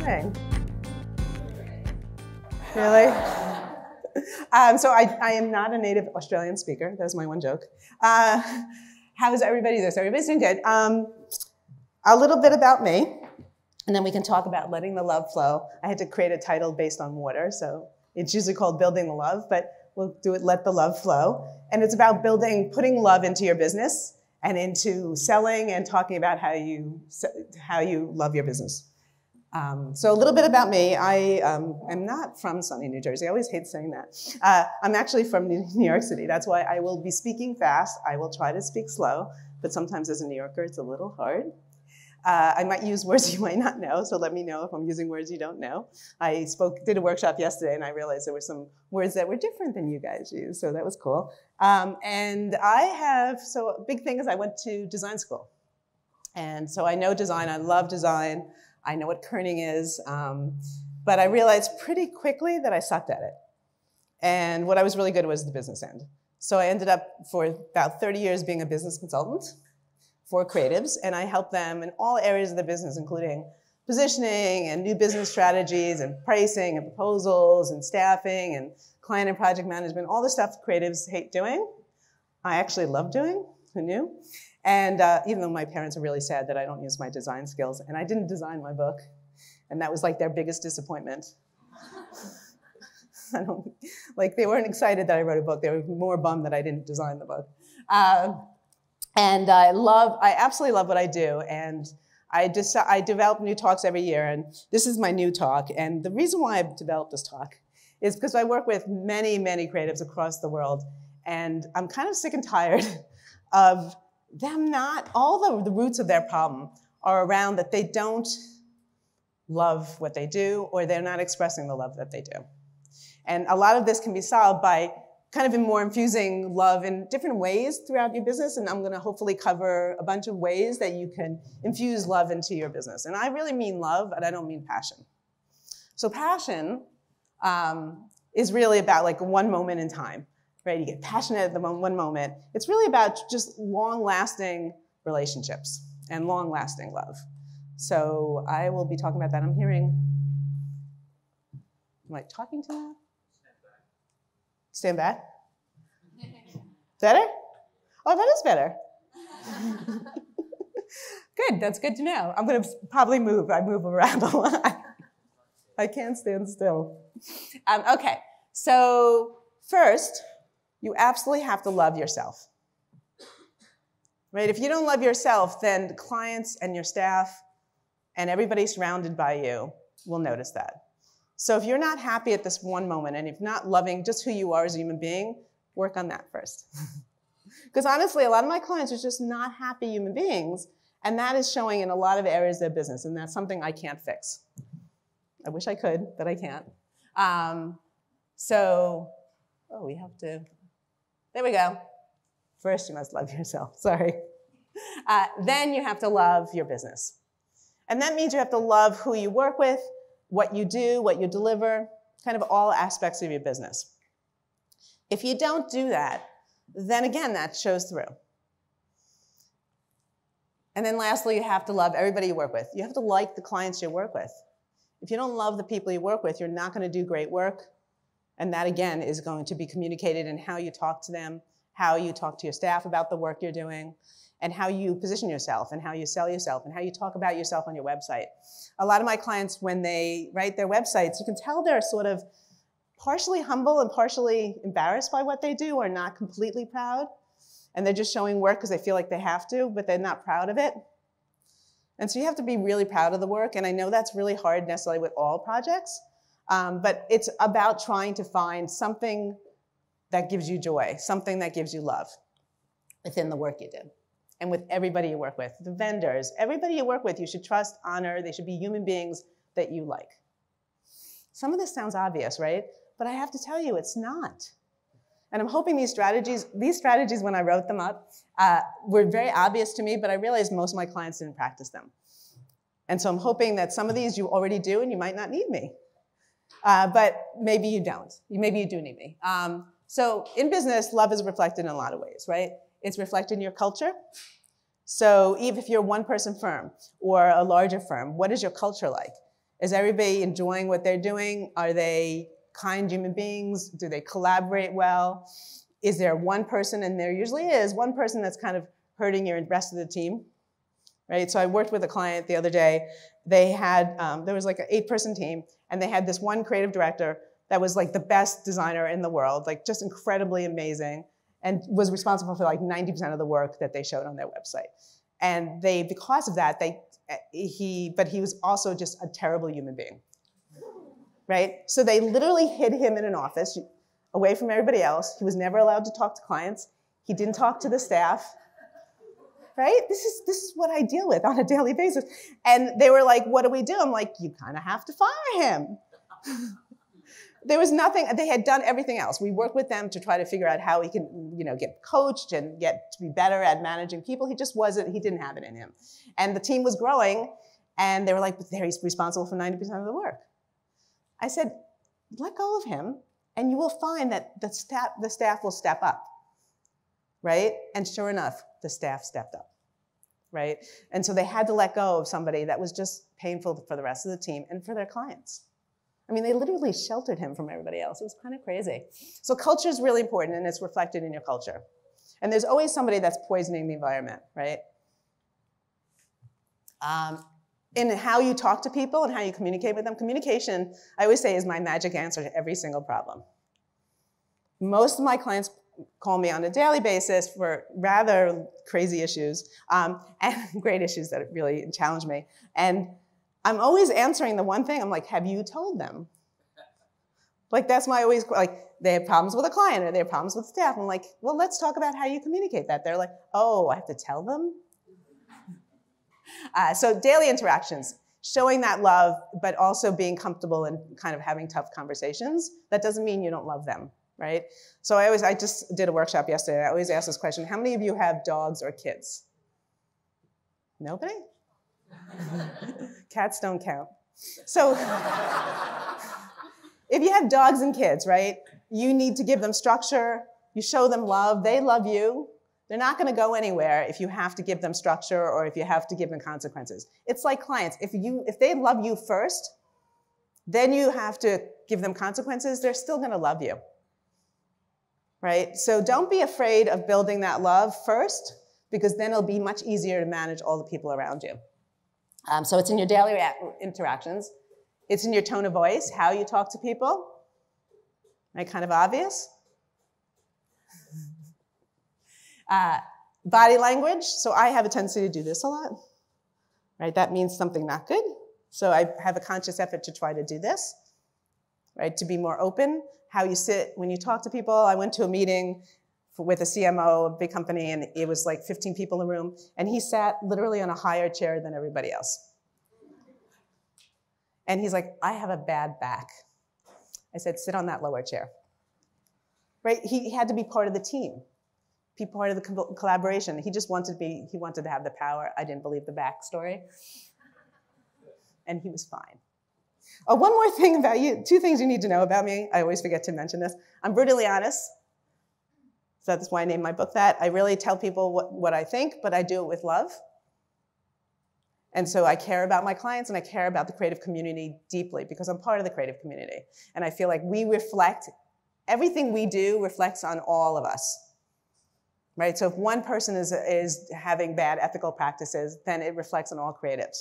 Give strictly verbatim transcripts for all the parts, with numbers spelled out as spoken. doing? Really? Um, so I, I am not a native Australian speaker. That was my one joke. Uh, how is everybody doing? So everybody's doing good. Um, a little bit about me, and then we can talk about letting the love flow. I had to create a title based on water, so it's usually called Building the Love, but we'll do it, Let the Love Flow. And it's about building, putting love into your business and into selling and talking about how you, how you love your business. Um, so a little bit about me. I um, am not from sunny New Jersey. I always hate saying that. Uh, I'm actually from New York City. That's why I will be speaking fast. I will try to speak slow, but sometimes as a New Yorker, it's a little hard. Uh, I might use words you might not know, so let me know if I'm using words you don't know. I spoke, did a workshop yesterday, and I realized there were some words that were different than you guys use, so that was cool. Um, and I have, so a big thing is I went to design school. And so I know design, I love design, I know what kerning is, um, but I realized pretty quickly that I sucked at it. And what I was really good at was the business end. So I ended up for about thirty years being a business consultant for creatives, and I help them in all areas of the business, including positioning and new business strategies and pricing and proposals and staffing and client and project management, all the stuff creatives hate doing. I actually love doing, who knew? And uh, even though my parents are really sad that I don't use my design skills, and I didn't design my book, and that was like their biggest disappointment. I don't, like they weren't excited that I wrote a book, they were more bummed that I didn't design the book. Uh, And I love, I absolutely love what I do, and I, just, I develop new talks every year, and this is my new talk, and the reason why I've developed this talk is because I work with many, many creatives across the world, and I'm kind of sick and tired of them not, all the, the roots of their problem are around that they don't love what they do, or they're not expressing the love that they do. And a lot of this can be solved by kind of in more infusing love in different ways throughout your business, and I'm gonna hopefully cover a bunch of ways that you can infuse love into your business. And I really mean love, but I don't mean passion. So passion um, is really about like one moment in time, right? You get passionate at the mo- one moment. It's really about just long-lasting relationships and long-lasting love. So I will be talking about that. I'm hearing, am I talking to that? Stand back. Better? Oh, that is better. Good, that's good to know. I'm gonna probably move. I move around a lot. I can't stand still. Um, okay, so first, you absolutely have to love yourself. Right? If you don't love yourself, then the clients and your staff and everybody surrounded by you will notice that. So if you're not happy at this one moment and if not loving just who you are as a human being, work on that first. Because honestly, a lot of my clients are just not happy human beings, and that is showing in a lot of areas of their business, and that's something I can't fix. I wish I could, but I can't. Um, so, oh, we have to, there we go. First, you must love yourself, sorry. Uh, then you have to love your business. And that means you have to love who you work with, what you do, what you deliver, kind of all aspects of your business. If you don't do that, then again, that shows through. And then lastly, you have to love everybody you work with. You have to like the clients you work with. If you don't love the people you work with, you're not gonna do great work. And that again is going to be communicated in how you talk to them, how you talk to your staff about the work you're doing, and how you position yourself, and how you sell yourself, and how you talk about yourself on your website. A lot of my clients, when they write their websites, you can tell they're sort of partially humble and partially embarrassed by what they do, or not completely proud, and they're just showing work because they feel like they have to, but they're not proud of it. And so you have to be really proud of the work, and I know that's really hard necessarily with all projects, um, but it's about trying to find something that gives you joy, something that gives you love within the work you do. And with everybody you work with, the vendors, everybody you work with, you should trust, honor, they should be human beings that you like. Some of this sounds obvious, right? But I have to tell you, it's not. And I'm hoping these strategies, these strategies when I wrote them up, uh, were very obvious to me, but I realized most of my clients didn't practice them. And so I'm hoping that some of these you already do and you might not need me. Uh, but maybe you don't, maybe you do need me. Um, so in business, love is reflected in a lot of ways, right? It's reflected in your culture. So even if you're a one-person firm or a larger firm, what is your culture like? Is everybody enjoying what they're doing? Are they kind human beings? Do they collaborate well? Is there one person, and there usually is, one person that's kind of hurting your rest of the team, right? So I worked with a client the other day. They had, um, there was like an eight-person team, and they had this one creative director that was like the best designer in the world, like just incredibly amazing, and was responsible for like ninety percent of the work that they showed on their website. And they, because of that, they, he, but he was also just a terrible human being, right? So they literally hid him in an office, away from everybody else. He was never allowed to talk to clients. He didn't talk to the staff, right? This is, this is what I deal with on a daily basis. And they were like, what do we do? I'm like, you kind of have to fire him. There was nothing, they had done everything else. We worked with them to try to figure out how he can, you know, get coached and get to be better at managing people. He just wasn't, he didn't have it in him. And the team was growing, and they were like, but there, he's responsible for ninety percent of the work. I said, let go of him, and you will find that the staff, the staff will step up, right? And sure enough, the staff stepped up, right? And so they had to let go of somebody that was just painful for the rest of the team and for their clients. I mean, they literally sheltered him from everybody else. It was kind of crazy. So culture is really important, and it's reflected in your culture. And there's always somebody that's poisoning the environment, right? Um, in how you talk to people and how you communicate with them. Communication, I always say, is my magic answer to every single problem. Most of my clients call me on a daily basis for rather crazy issues, um, and great issues that really challenge me. And I'm always answering the one thing. I'm like, have you told them? Like, that's my always, like, they have problems with a client or they have problems with staff. I'm like, well, let's talk about how you communicate that. They're like, oh, I have to tell them? uh, so daily interactions, showing that love, but also being comfortable and kind of having tough conversations. That doesn't mean you don't love them, right? So I always, I just did a workshop yesterday. I always ask this question, how many of you have dogs or kids? Nobody? Cats don't count. So if you have dogs and kids, right, you need to give them structure. You show them love. They love you. They're not going to go anywhere if you have to give them structure or if you have to give them consequences. It's like clients. If, you, if they love you first, then you have to give them consequences. They're still going to love you, right? So don't be afraid of building that love first, because then it'll be much easier to manage all the people around you. Um, so it's in your daily interactions. It's in your tone of voice, how you talk to people. Right, kind of obvious. Uh, body language. So I have a tendency to do this a lot. Right, that means something not good. So I have a conscious effort to try to do this. Right, to be more open. How you sit when you talk to people. I went to a meeting with a C M O of a big company, and it was like fifteen people in the room, and he sat literally on a higher chair than everybody else. And he's like, I have a bad back. I said, sit on that lower chair. Right? He had to be part of the team, be part of the collaboration. He just wanted to be, he wanted to have the power. I didn't believe the backstory. And he was fine. Oh, one more thing about you, two things you need to know about me. I always forget to mention this. I'm brutally honest. So that's why I named my book that. I really tell people what, what I think, but I do it with love. And so I care about my clients, and I care about the creative community deeply, because I'm part of the creative community. And I feel like we reflect, everything we do reflects on all of us, right? So if one person is, is having bad ethical practices, then it reflects on all creatives.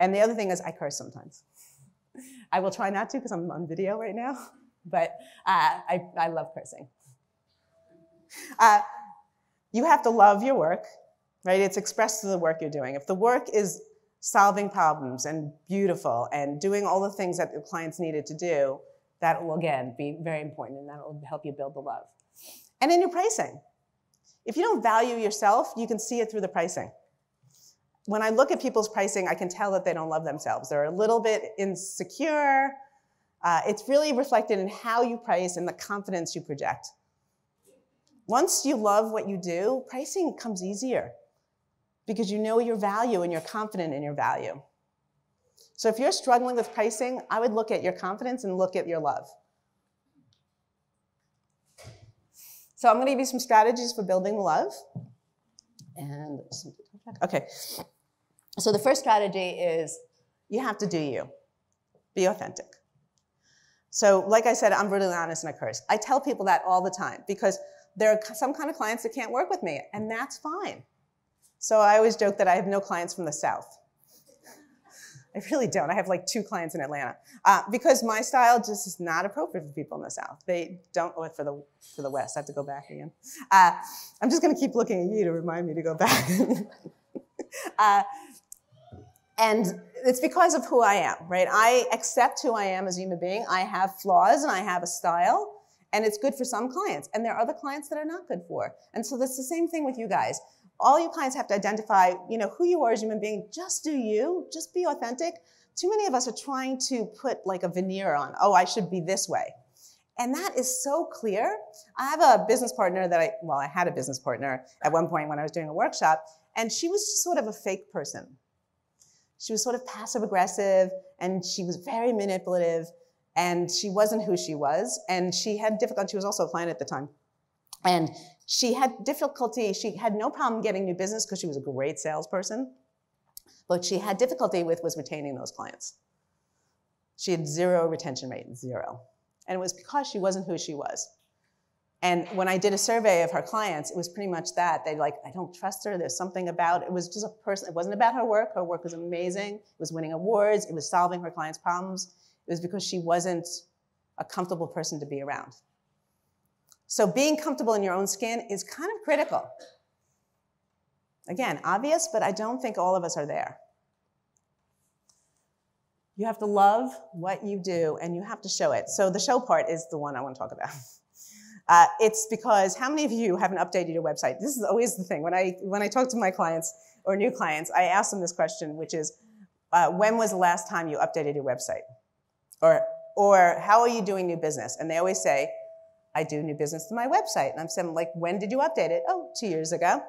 And the other thing is I curse sometimes. I will try not to, because I'm on video right now, but uh, I, I love cursing. Uh, you have to love your work, right? It's expressed through the work you're doing. If the work is solving problems and beautiful and doing all the things that the clients needed to do, that will, again, be very important, and that will help you build the love. And in your pricing, if you don't value yourself, you can see it through the pricing. When I look at people's pricing, I can tell that they don't love themselves. They're a little bit insecure. Uh, it's really reflected in how you price and the confidence you project. Once you love what you do, pricing comes easier, because you know your value and you're confident in your value. So if you're struggling with pricing, I would look at your confidence and look at your love. So I'm going to give you some strategies for building love. And OK. So the first strategy is You have to do you. Be authentic. So like I said, I'm brutally honest and I curse. I tell people that all the time because there are some kind of clients that can't work with me, and that's fine. So I always joke that I have no clients from the South. I really don't. I have like two clients in Atlanta uh, because my style just is not appropriate for people in the South. They don't do it for the, for the West. I have to go back again. Uh, I'm just going to keep looking at you to remind me to go back. uh, and it's because of who I am, right? I accept who I am as a human being. I have flaws and I have a style, and it's good for some clients. And there are other clients that are not good for. And so that's the same thing with you guys. All your clients have to identify, you know, who you are as a human being. Just do you. Just be authentic. Too many of us are trying to put like a veneer on. Oh, I should be this way. And that is so clear. I have a business partner that I, well, I had a business partner at one point when I was doing a workshop, and she was just sort of a fake person. She was sort of passive aggressive, and she was very manipulative, and she wasn't who she was. And she had difficulty. She was also a client at the time. And she had difficulty, she had no problem getting new business because she was a great salesperson. But she had difficulty with was retaining those clients. She had zero retention rate, zero. And it was because she wasn't who she was. And when I did a survey of her clients, it was pretty much that. They like, I don't trust her, there's something about, it was just a person, it wasn't about her work. Her work was amazing, it was winning awards, it was solving her clients' problems. It was because she wasn't a comfortable person to be around. So being comfortable in your own skin is kind of critical. Again, obvious, but I don't think all of us are there. You have to love what you do, and you have to show it. So the show part is the one I want to talk about. Uh, it's because how many of you haven't updated your website? This is always the thing. When I, when I talk to my clients or new clients, I ask them this question, which is, uh, when was the last time you updated your website? Or, or how are you doing new business? And they always say, I do new business through my website. And I'm saying, like, when did you update it? Oh, two years ago.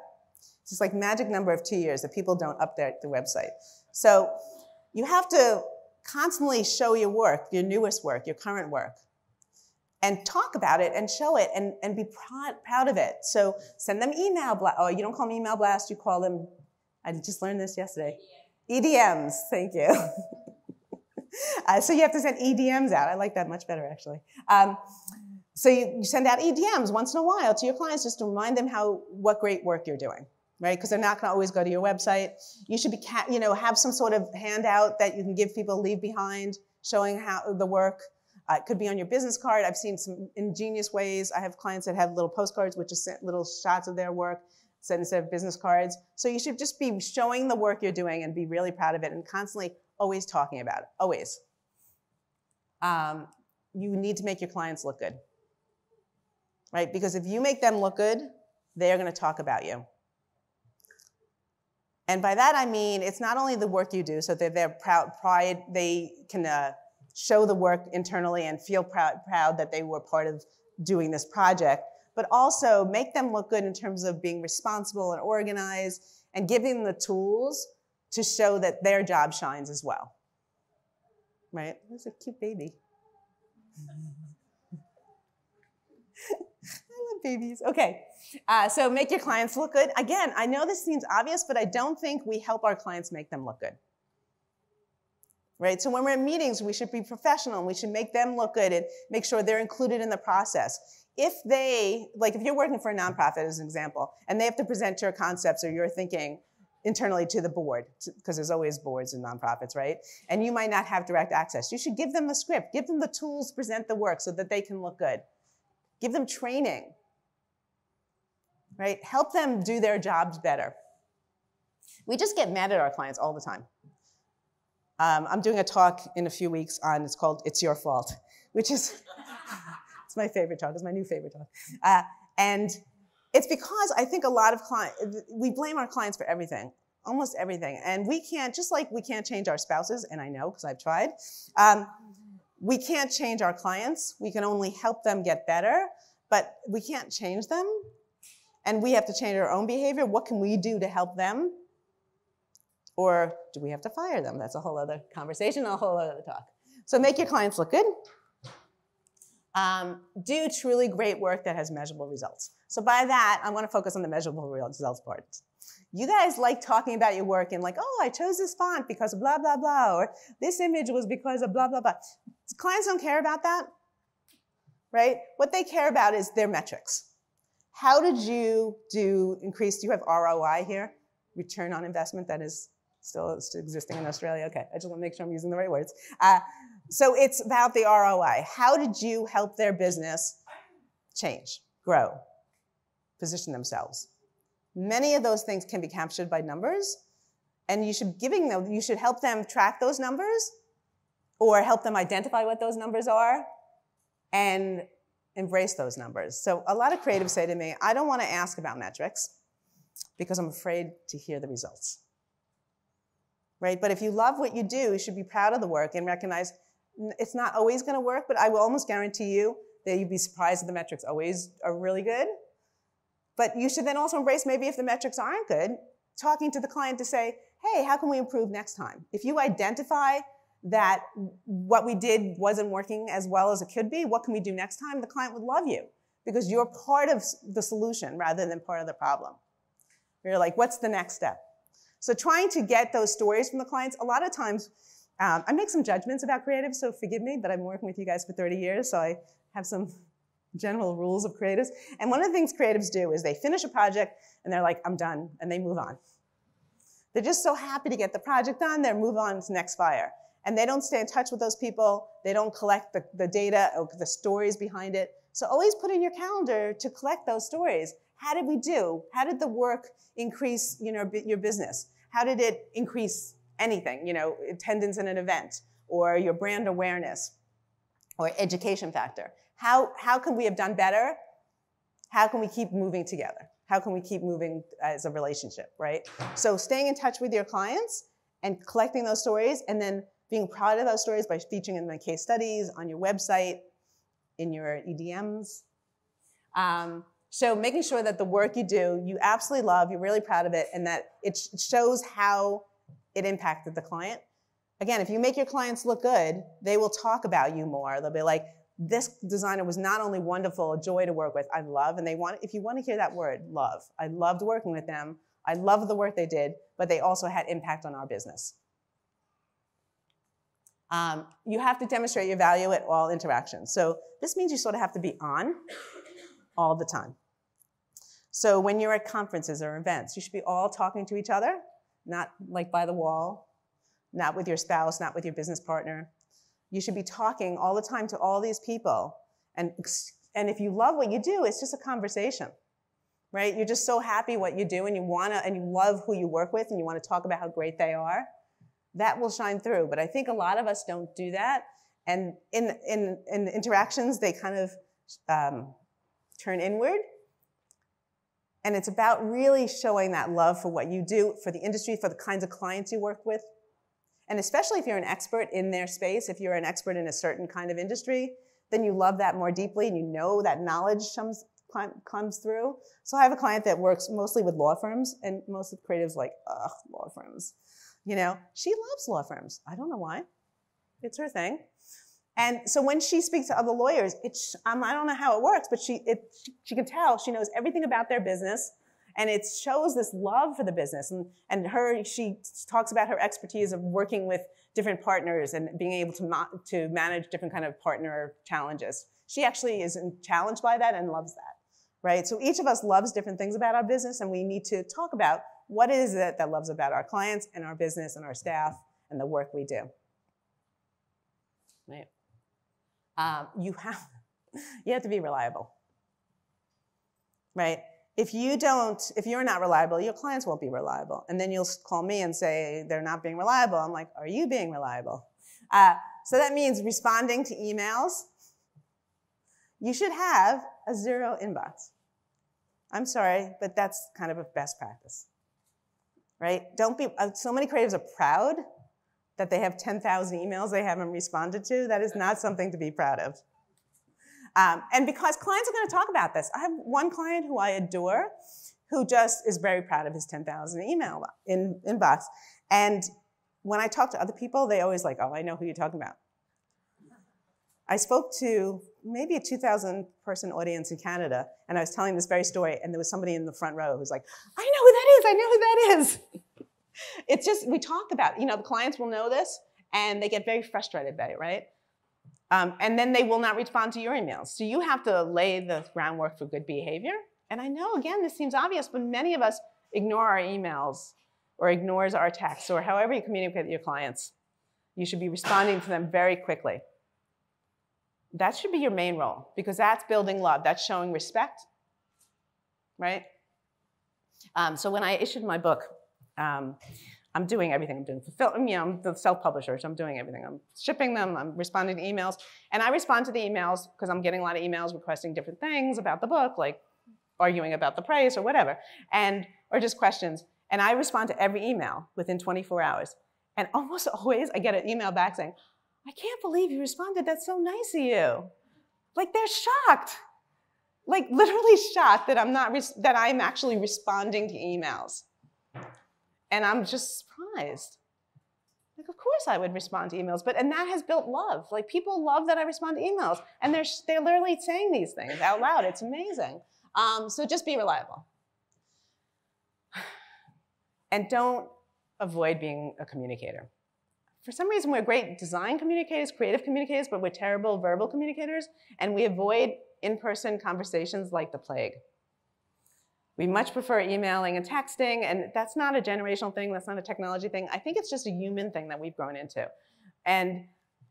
It's this like magic number of two years that people don't update the website. So you have to constantly show your work, your newest work, your current work, and talk about it and show it and, and be proud, proud of it. So send them email blast. Oh, you don't call them email blast, you call them, I just learned this yesterday. E D Ms, thank you. uh, so you have to send E D Ms out. I like that much better, actually. Um, So you, you send out E D Ms once in a while to your clients just to remind them how, what great work you're doing, right? Because they're not going to always go to your website. You should be, you know, have some sort of handout that you can give people, leave behind, showing how the work. Uh, it could be on your business card. I've seen some ingenious ways. I have clients that have little postcards, which is little shots of their work instead of business cards. So you should just be showing the work you're doing and be really proud of it and constantly always talking about it, always. Um, you need to make your clients look good. Right? Because if you make them look good, they're going to talk about you. And by that I mean it's not only the work you do, so that they're proud, pride, they can uh, show the work internally and feel proud, proud that they were part of doing this project, but also make them look good in terms of being responsible and organized and giving them the tools to show that their job shines as well. Right? That's a cute baby. I love babies. Okay, uh, so make your clients look good. Again, I know this seems obvious, but I don't think we help our clients make them look good. Right? So when we're in meetings, we should be professional, and we should make them look good and make sure they're included in the process. If they, like if you're working for a nonprofit as an example, and they have to present your concepts or your thinking internally to the board, because there's always boards in nonprofits, right? And you might not have direct access. You should give them a script, give them the tools to present the work so that they can look good. Give them training, right? Help them do their jobs better. We just get mad at our clients all the time. Um, I'm doing a talk in a few weeks on, it's called It's Your Fault, which is, it's my favorite talk, it's my new favorite talk. Uh, and it's because I think a lot of clients, we blame our clients for everything, almost everything. And we can't, just like we can't change our spouses, and I know because I've tried, um, we can't change our clients. We can only help them get better, but we can't change them. And we have to change our own behavior. What can we do to help them? Or do we have to fire them? That's a whole other conversation, a whole other talk. So make your clients look good. um, do truly great work that has measurable results. So by that, I want to focus on the measurable results part. You guys like talking about your work and like, oh, I chose this font because of blah, blah, blah, or this image was because of blah, blah, blah. Clients don't care about that, right? What they care about is their metrics. How did you do increase, do you have R O I here? Return on investment, that is still existing in Australia. Okay, I just want to make sure I'm using the right words. Uh, so it's about the R O I. How did you help their business change, grow, position themselves? Many of those things can be captured by numbers, and you should giving them, you should help them track those numbers or help them identify what those numbers are and embrace those numbers. So a lot of creatives say to me, I don't want to ask about metrics because I'm afraid to hear the results, right? But if you love what you do, you should be proud of the work and recognize it's not always going to work, but I will almost guarantee you that you'd be surprised that the metrics always are really good. But you should then also embrace, maybe if the metrics aren't good, talking to the client to say, hey, how can we improve next time? If you identify that what we did wasn't working as well as it could be, what can we do next time? The client would love you because you're part of the solution rather than part of the problem. You're like, what's the next step? So trying to get those stories from the clients, a lot of times, um, I make some judgments about creatives, so forgive me, but I've been working with you guys for thirty years, so I have some general rules of creatives. And one of the things creatives do is they finish a project and they're like, I'm done, and they move on. They're just so happy to get the project done, they move on to the next fire. And they don't stay in touch with those people, they don't collect the, the data or the stories behind it. So always put in your calendar to collect those stories. How did we do? How did the work increase, you know, your business? How did it increase anything, you know, attendance in an event or your brand awareness or education factor? How, how can we have done better? How can we keep moving together? How can we keep moving as a relationship, right? So staying in touch with your clients and collecting those stories and then being proud of those stories by featuring in my case studies, on your website, in your E D Ms. Um, so making sure that the work you do, you absolutely love, you're really proud of it, and that it shows how it impacted the client. Again, if you make your clients look good, they will talk about you more. They'll be like, this designer was not only wonderful, a joy to work with, I love, and they want, if you want to hear that word, love. I loved working with them, I loved the work they did, but they also had impact on our business. Um, you have to demonstrate your value at all interactions. So this means you sort of have to be on all the time. So when you're at conferences or events, you should be all talking to each other, not like by the wall, not with your spouse, not with your business partner. You should be talking all the time to all these people. And, and if you love what you do, it's just a conversation, right? You're just so happy what you do and you wanna, and you love who you work with and you wanna talk about how great they are. That will shine through, but I think a lot of us don't do that. And in, in, in interactions, they kind of um, turn inward. And it's about really showing that love for what you do, for the industry, for the kinds of clients you work with. And especially if you're an expert in their space, if you're an expert in a certain kind of industry, then you love that more deeply and you know that knowledge comes, comes through. So I have a client that works mostly with law firms, and most of the creatives are like, ugh, law firms. You know, she loves law firms. I don't know why. It's her thing. And so when she speaks to other lawyers, it's, um, I don't know how it works, but she, it, she can tell, she knows everything about their business. And it shows this love for the business. And, and her, she talks about her expertise of working with different partners and being able to, ma to manage different kind of partner challenges. She actually is challenged by that and loves that, right? So each of us loves different things about our business, and we need to talk about what is it that loves about our clients and our business and our staff and the work we do. Right. Um, you, have, you have to be reliable, right? If you don't, if you're not reliable, your clients won't be reliable. And then you'll call me and say, they're not being reliable. I'm like, are you being reliable? Uh, so that means responding to emails. You should have a zero inbox. I'm sorry, but that's kind of a best practice, right? Don't be, uh, so many creatives are proud that they have ten thousand emails they haven't responded to. That is not something to be proud of. Um, and because clients are going to talk about this. I have one client who I adore who just is very proud of his ten thousand email in, inbox. And when I talk to other people, they always like, oh, I know who you're talking about. I spoke to maybe a two thousand person audience in Canada, and I was telling this very story, and there was somebody in the front row who's like, I know who that is, I know who that is. It's just, we talk about, you know, the clients will know this, and they get very frustrated by it, right? Um, and then they will not respond to your emails. So you have to lay the groundwork for good behavior. And I know, again, this seems obvious, but many of us ignore our emails or ignores our texts or however you communicate with your clients. You should be responding to them very quickly. That should be your main role, because that's building love. That's showing respect, right? Um, so when I issued my book, um, I'm doing everything I'm doing. I'm, you know, I'm the self-publisher, so I'm doing everything. I'm shipping them, I'm responding to emails. And I respond to the emails because I'm getting a lot of emails requesting different things about the book, like arguing about the price or whatever, and or just questions. And I respond to every email within twenty-four hours. And almost always I get an email back saying, I can't believe you responded. That's so nice of you. Like, they're shocked. Like, literally shocked that I'm, not that I'm actually responding to emails. And I'm just surprised. Like, of course I would respond to emails, but, and that has built love. Like, people love that I respond to emails, and they're, they're literally saying these things out loud. It's amazing. Um, so just be reliable. And don't avoid being a communicator. For some reason, we're great design communicators, creative communicators, but we're terrible verbal communicators, and we avoid in-person conversations like the plague. We much prefer emailing and texting, and that's not a generational thing, that's not a technology thing. I think it's just a human thing that we've grown into. And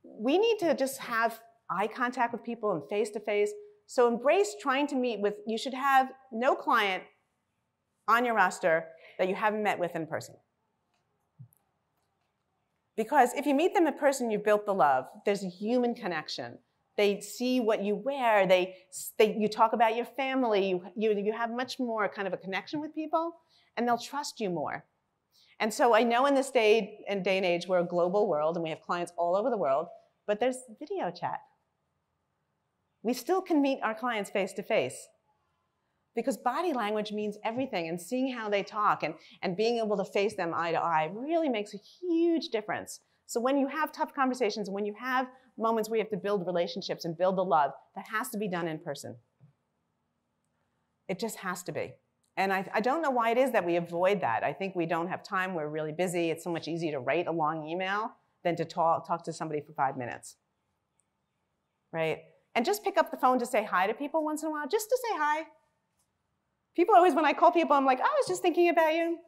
we need to just have eye contact with people and face-to-face. So embrace trying to meet with, you should have no client on your roster that you haven't met with in person. Because if you meet them in person, you've built the love. There's a human connection. They see what you wear, they, they, you talk about your family, you, you, you have much more kind of a connection with people, and they'll trust you more. And so I know in this day and, day and age, we're a global world, and we have clients all over the world, but there's video chat. We still can meet our clients face to face, because body language means everything, and seeing how they talk and, and being able to face them eye to eye really makes a huge difference. So when you have tough conversations, when you have moments where you have to build relationships and build the love, that has to be done in person. It just has to be. And I, I don't know why it is that we avoid that. I think we don't have time, we're really busy. It's so much easier to write a long email than to talk, talk to somebody for five minutes, right? And just pick up the phone to say hi to people once in a while, just to say hi. People always, when I call people, I'm like, I was just thinking about you.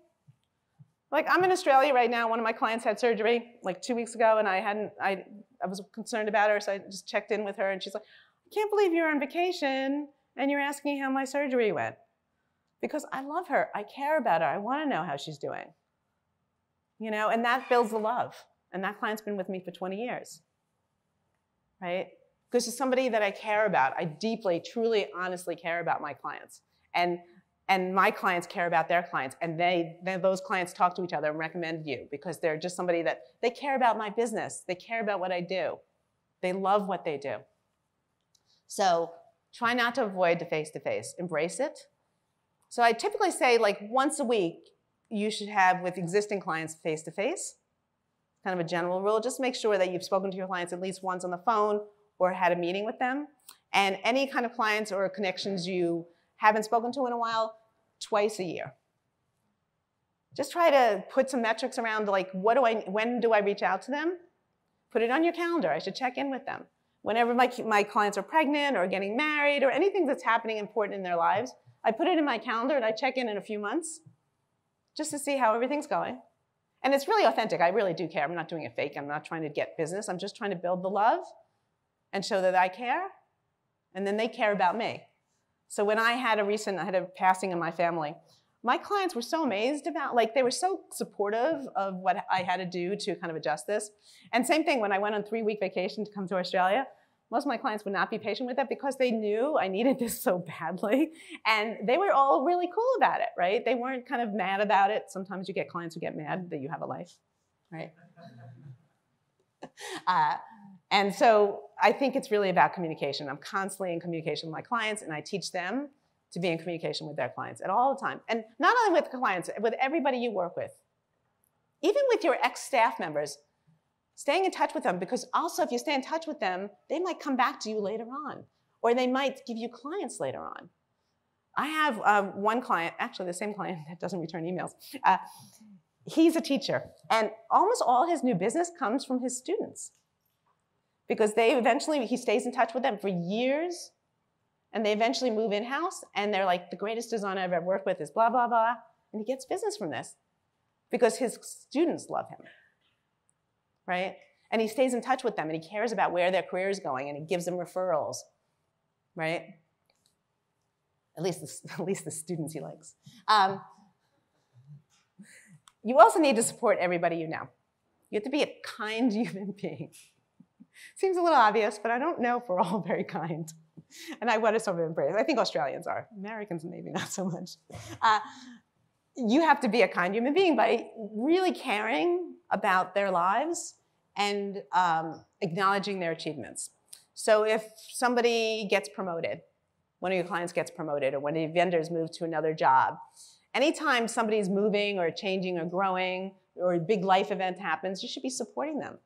Like, I'm in Australia right now, one of my clients had surgery like two weeks ago, and I hadn't, I, I was concerned about her, so I just checked in with her, and she's like, I can't believe you're on vacation, and you're asking how my surgery went. Because I love her, I care about her, I wanna know how she's doing. You know, and that builds the love. And that client's been with me for twenty years, right? Because it's somebody that I care about. I deeply, truly, honestly care about my clients. And And my clients care about their clients, and they, they, those clients talk to each other and recommend you, because they're just somebody that, they care about my business, they care about what I do. They love what they do. So try not to avoid the face-to-face, embrace it. So I typically say, like, once a week, you should have with existing clients face-to-face, kind of a general rule. Just make sure that you've spoken to your clients at least once on the phone or had a meeting with them. And any kind of clients or connections you haven't spoken to in a while, twice a year. Just try to put some metrics around, like, what do I, when do I reach out to them? Put it on your calendar, I should check in with them. Whenever my, my clients are pregnant or getting married or anything that's happening important in their lives, I put it in my calendar and I check in in a few months just to see how everything's going. And it's really authentic, I really do care. I'm not doing it fake, I'm not trying to get business, I'm just trying to build the love and show that I care, and then they care about me. So when I had a recent, I had a passing in my family, my clients were so amazed about, like, they were so supportive of what I had to do to kind of adjust this. And same thing, when I went on three-week vacation to come to Australia, most of my clients would not be patient with that because they knew I needed this so badly. And they were all really cool about it, right? They weren't kind of mad about it. Sometimes you get clients who get mad that you have a life, right? uh, And so I think it's really about communication. I'm constantly in communication with my clients, and I teach them to be in communication with their clients at all the time. And not only with clients, with everybody you work with. Even with your ex-staff members, staying in touch with them, because also if you stay in touch with them, they might come back to you later on, or they might give you clients later on. I have uh, one client, actually the same client that doesn't return emails. Uh, he's a teacher, and almost all his new business comes from his students, because they eventually, he stays in touch with them for years, and they eventually move in-house, and they're like, the greatest designer I've ever worked with is blah, blah, blah, and he gets business from this because his students love him, right? And he stays in touch with them, and he cares about where their career is going, and he gives them referrals, right? At least the, at least the students he likes. Um, you also need to support everybody you know. You have to be a kind human being. Seems a little obvious, but I don't know if we're all very kind. And I want to sort of embrace. I think Australians are. Americans, maybe not so much. Uh, you have to be a kind human being by really caring about their lives and um, acknowledging their achievements. So if somebody gets promoted, one of your clients gets promoted, or one of your vendors moves to another job, anytime somebody's moving or changing or growing, or a big life event happens, you should be supporting them.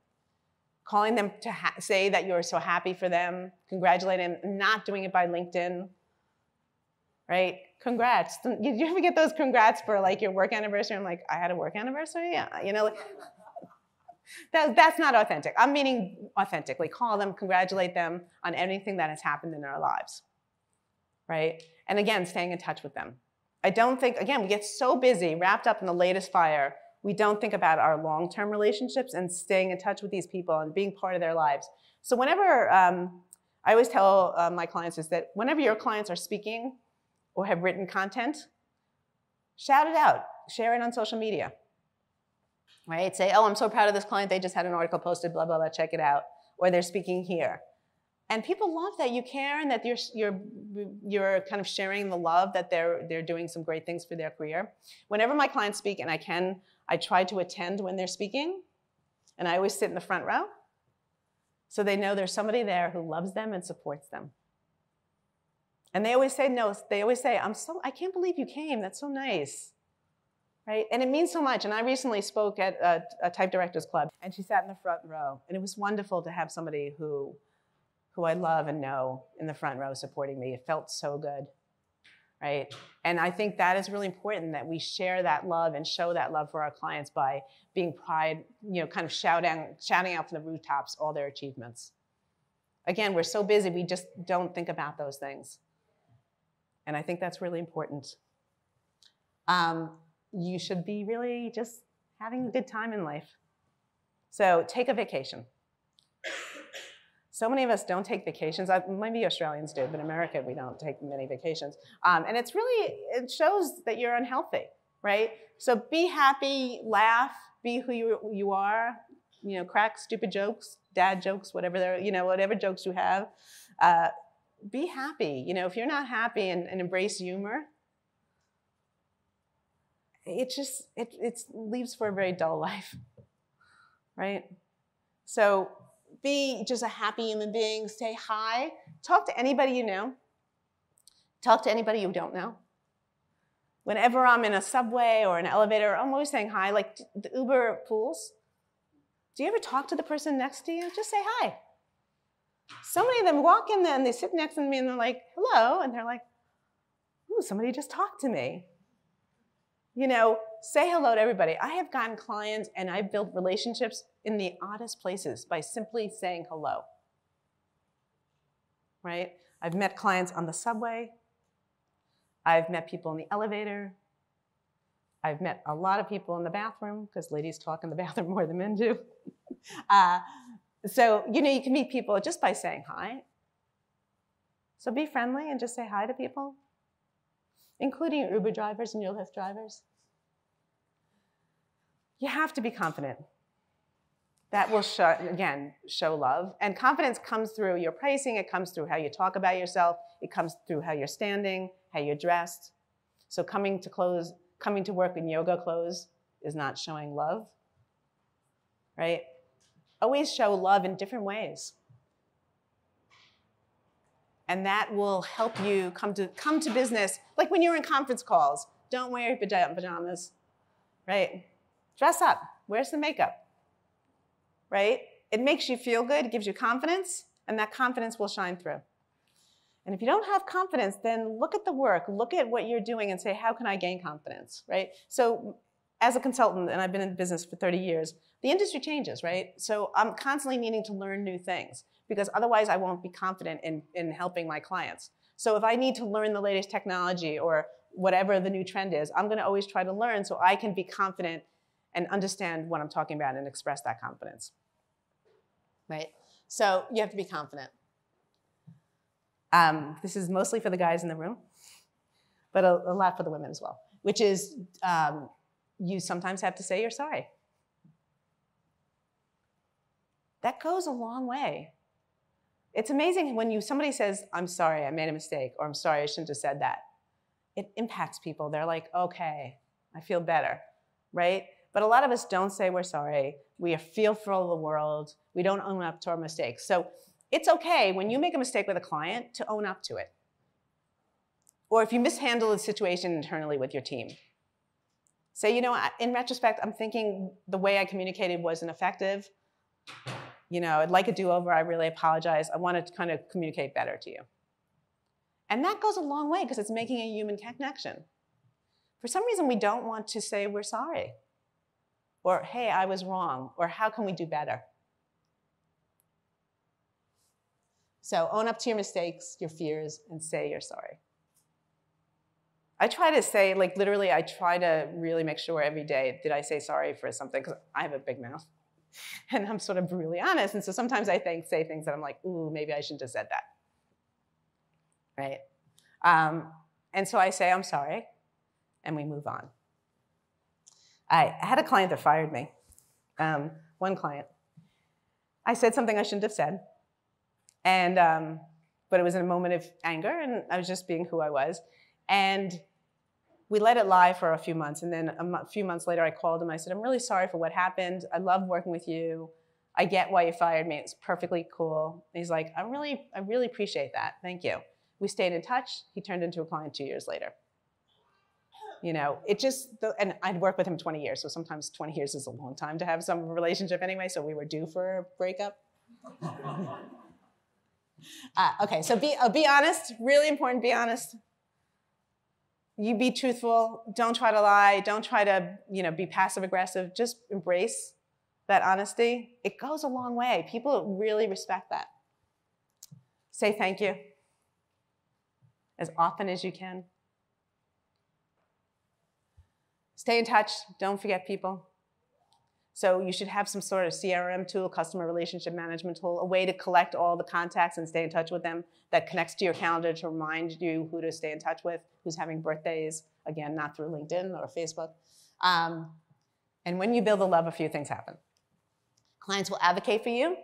Calling them to ha say that you're so happy for them, congratulating them, not doing it by LinkedIn, right? Congrats. You, you ever get those congrats for like your work anniversary? I'm like, I had a work anniversary? Yeah, you know, like, that, that's not authentic. I'm meaning authentically. Call them, congratulate them on anything that has happened in their lives, right? And again, staying in touch with them. I don't think, again, we get so busy, wrapped up in the latest fire, we don't think about our long-term relationships and staying in touch with these people and being part of their lives. So whenever, um, I always tell uh, my clients is that whenever your clients are speaking or have written content, shout it out, share it on social media, right? Say, oh, I'm so proud of this client, they just had an article posted, blah, blah, blah, check it out, or they're speaking here. And people love that you care and that you're, you're, you're kind of sharing the love that they're, they're doing some great things for their career. Whenever my clients speak, and I can, I try to attend when they're speaking, and I always sit in the front row, so they know there's somebody there who loves them and supports them. And they always say no, they always say, I'm so, I can't believe you came, that's so nice, right? And it means so much, and I recently spoke at a, a Type Directors Club, and she sat in the front row, and it was wonderful to have somebody who, who I love and know in the front row supporting me. It felt so good. Right? And I think that is really important, that we share that love and show that love for our clients by being pride, you know, kind of shouting, shouting out from the rooftops all their achievements. Again, we're so busy, we just don't think about those things. And I think that's really important. Um, you should be really just having a good time in life. So take a vacation. So many of us don't take vacations. I, maybe Australians do, but in America, we don't take many vacations. Um, and it's really, it shows that you're unhealthy, right? So be happy, laugh, be who you, you are, you know, crack stupid jokes, dad jokes, whatever they're, you know, whatever jokes you have. Uh, be happy. You know, if you're not happy and, and embrace humor, it just, it it's, leaves for a very dull life, right? So, be just a happy human being, say hi, talk to anybody you know, talk to anybody you don't know. Whenever I'm in a subway or an elevator, I'm always saying hi, like the Uber pools. Do you ever talk to the person next to you? Just say hi. So many of them walk in there and they sit next to me and they're like, hello, and they're like, ooh, somebody just talked to me. You know, say hello to everybody. I have gotten clients and I've built relationships in the oddest places by simply saying hello, right? I've met clients on the subway. I've met people in the elevator. I've met a lot of people in the bathroom, because ladies talk in the bathroom more than men do. uh, so, you know, you can meet people just by saying hi. So be friendly and just say hi to people, including Uber drivers and Lyft drivers. You have to be confident. That will, show, again, show love. And confidence comes through your pricing, it comes through how you talk about yourself, it comes through how you're standing, how you're dressed. So coming to, clothes, coming to work in yoga clothes is not showing love, right? Always show love in different ways. And that will help you come to, come to business. Like when you're in conference calls, don't wear your pajamas, right? Dress up, wear some makeup. right? It makes you feel good, it gives you confidence, and that confidence will shine through. And if you don't have confidence, then look at the work, look at what you're doing and say, how can I gain confidence, right? So as a consultant, and I've been in business for thirty years, the industry changes, right? So I'm constantly needing to learn new things because otherwise I won't be confident in, in helping my clients. So if I need to learn the latest technology or whatever the new trend is, I'm gonna always try to learn so I can be confident and understand what I'm talking about and express that confidence, right? So you have to be confident. Um, this is mostly for the guys in the room, but a, a lot for the women as well, which is um, you sometimes have to say you're sorry. That goes a long way. It's amazing when you, somebody says, I'm sorry, I made a mistake, or I'm sorry, I shouldn't have said that. It impacts people. They're like, okay, I feel better, right? But a lot of us don't say we're sorry. We are fearful of the world. We don't own up to our mistakes. So it's okay when you make a mistake with a client to own up to it. Or if you mishandle the situation internally with your team. Say, you know, in retrospect, I'm thinking the way I communicated wasn't effective. You know, I'd like a do-over, I really apologize. I want to kind of communicate better to you. And that goes a long way because it's making a human connection. For some reason, we don't want to say we're sorry. Or, hey, I was wrong. Or, how can we do better? So own up to your mistakes, your fears, and say you're sorry. I try to say, like literally, I try to really make sure every day, did I say sorry for something? Because I have a big mouth. And I'm sort of brutally honest. And so sometimes I think, say things that I'm like, ooh, maybe I shouldn't have said that. Right? Um, and so I say, I'm sorry. And we move on. I had a client that fired me. Um, one client. I said something I shouldn't have said. And, um, but it was in a moment of anger, and I was just being who I was. And we let it lie for a few months. And then a few months later, I called him. I said, I'm really sorry for what happened. I love working with you. I get why you fired me. It's perfectly cool. And he's like, I really, I really appreciate that. Thank you. We stayed in touch. He turned into a client two years later. You know, it just, and I'd worked with him twenty years, so sometimes twenty years is a long time to have some relationship anyway, so we were due for a breakup. Uh, okay, so be, uh, be honest, really important, be honest. You be truthful, don't try to lie, don't try to, you know, be passive aggressive, just embrace that honesty. It goes a long way, people really respect that. Say thank you as often as you can. Stay in touch, don't forget people. So you should have some sort of C R M tool, customer relationship management tool, a way to collect all the contacts and stay in touch with them that connects to your calendar to remind you who to stay in touch with, who's having birthdays, again, not through LinkedIn or Facebook. Um, and when you build the love, a few things happen. Clients will advocate for you.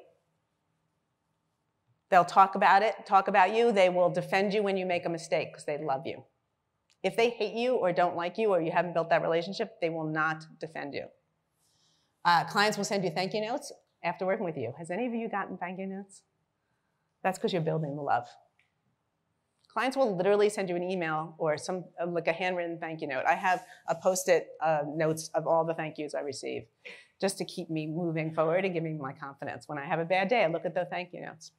They'll talk about it, talk about you. They will defend you when you make a mistake because they love you. If they hate you or don't like you or you haven't built that relationship, they will not defend you. Uh, clients will send you thank you notes after working with you. Has any of you gotten thank you notes? That's because you're building the love. Clients will literally send you an email or some uh, like a handwritten thank you note. I have a post-it uh, notes of all the thank yous I receive just to keep me moving forward and give me my confidence. When I have a bad day, I look at the thank you notes.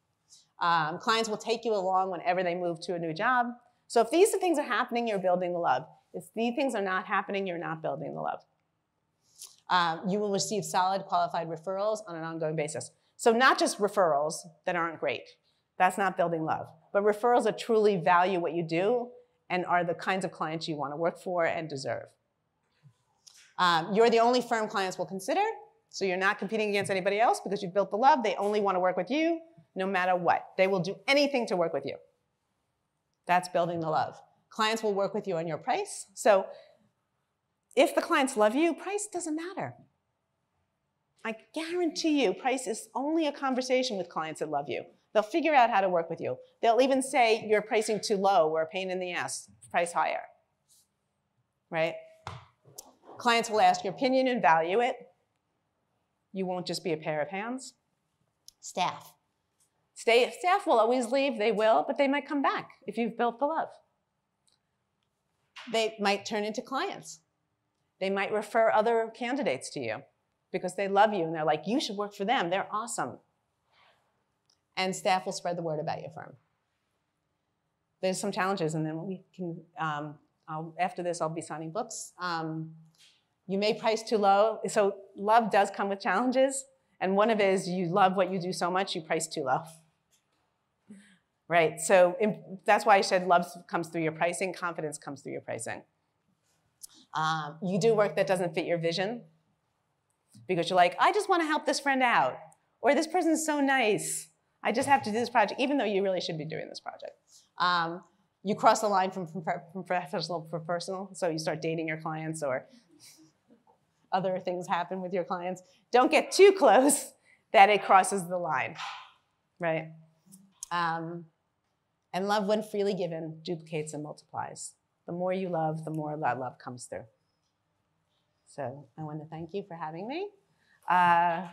Um, clients will take you along whenever they move to a new job. So if these things are happening, you're building the love. If these things are not happening, you're not building the love. Um, you will receive solid, qualified referrals on an ongoing basis. So not just referrals that aren't great. That's not building love. But referrals that truly value what you do and are the kinds of clients you want to work for and deserve. Um, you're the only firm clients will consider, so you're not competing against anybody else because you've built the love. They only want to work with you no matter what. They will do anything to work with you. That's building the love. Clients will work with you on your price. So if the clients love you, price doesn't matter. I guarantee you, price is only a conversation with clients that love you. They'll figure out how to work with you. They'll even say you're pricing too low or a pain in the ass, price higher, right? Clients will ask your opinion and value it. You won't just be a pair of hands. Staff. Stay, staff will always leave, they will, but they might come back if you've built the love. They might turn into clients. They might refer other candidates to you. because they love you and they're like, you should work for them, they're awesome. And staff will spread the word about your firm. There's some challenges, and then we can, um, I'll, after this I'll be signing books. Um, you may price too low, so love does come with challenges, and one of it is you love what you do so much, you price too low. Right, so in, that's why I said love comes through your pricing, confidence comes through your pricing. Um, you do work that doesn't fit your vision, because you're like, I just wanna help this friend out, or this person's so nice, I just have to do this project, even though you really should be doing this project. Um, you cross the line from, from, from professional to personal, so you start dating your clients or other things happen with your clients. Don't get too close that it crosses the line, right? Um, and love, when freely given, duplicates and multiplies. The more you love, the more that love comes through. So I want to thank you for having me. Uh,